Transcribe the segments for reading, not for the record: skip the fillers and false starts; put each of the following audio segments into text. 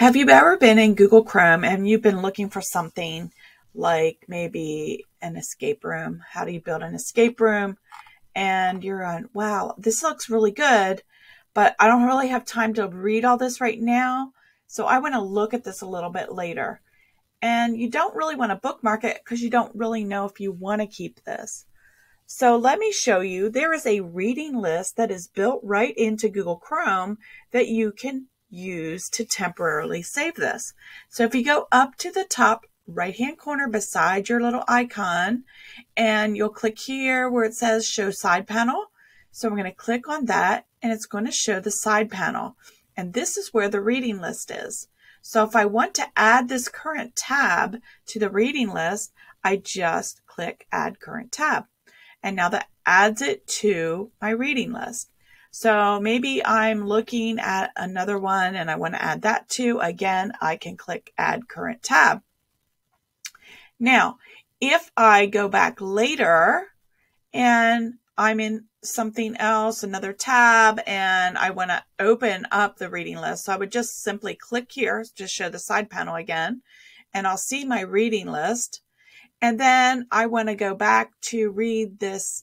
Have you ever been in Google Chrome and you've been looking for something like maybe an escape room? How do you build an escape room? And you're on, wow, this looks really good, but I don't really have time to read all this right now. So I want to look at this a little bit later. And you don't really want to bookmark it because you don't really know if you want to keep this. So let me show you. There is a reading list that is built right into Google Chrome that you can use to temporarily save this. So if you go up to the top right-hand corner beside your little icon, and you'll click here where it says show side panel. So we're going to click on that, and it's going to show the side panel. And this is where the reading list is. So if I want to add this current tab to the reading list, I just click add current tab. And now that adds it to my reading list. So maybe I'm looking at another one and I want to add that too. Again, I can click add current tab. Now, if I go back later and I'm in something else, another tab, and I want to open up the reading list, so I would just simply click here, just show the side panel again, and I'll see my reading list. And then I want to go back to read this,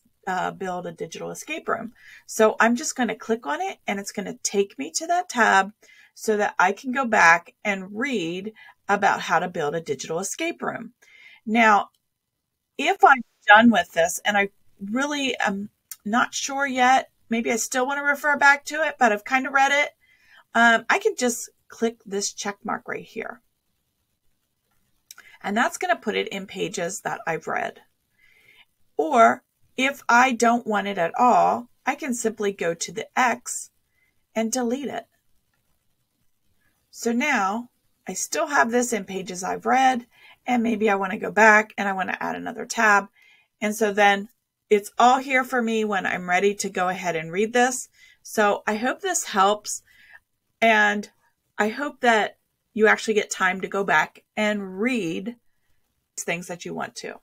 build a digital escape room. So I'm just going to click on it, and it's going to take me to that tab so that I can go back and read about how to build a digital escape room. Now, if I'm done with this and I really am not sure yet, maybe I still want to refer back to it, but I've kind of read it, I can just click this check mark right here. And that's going to put it in pages that I've read. Or if I don't want it at all, I can simply go to the X and delete it. So now I still have this in pages I've read, and maybe I want to go back and I want to add another tab. And so then it's all here for me when I'm ready to go ahead and read this. So I hope this helps, and I hope that you actually get time to go back and read things that you want to.